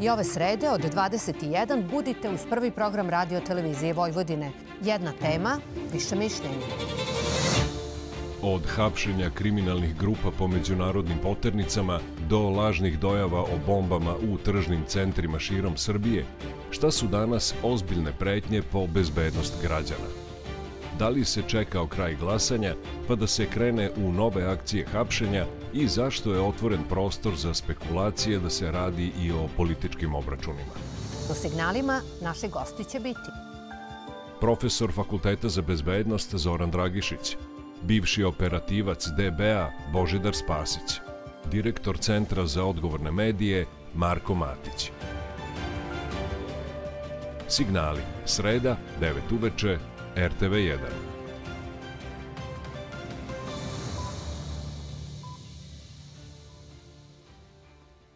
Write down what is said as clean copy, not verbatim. I ove srede od 21 budite uz prvi program Radio-televizije Vojvodine. Jedna tema, više mišljenja. Od hapšenja kriminalnih grupa po međunarodnim poternicama do lažnih dojava o bombama u tržnim centrima širom Srbije, šta su danas ozbiljne pretnje po bezbednost građana? Da li se čekao kraj glasanja pa da se krene u nove akcije hapšenja i zašto je otvoren prostor za spekulacije da se radi i o političkim obračunima? U signalima naši gosti će biti profesor Fakulteta za bezbednost Zoran Dragišić, bivši operativac DB-a Božidar Spasić, direktor Centra za odgovorne medije Marko Matić. Signali, sreda, 9 uveče, RTV1.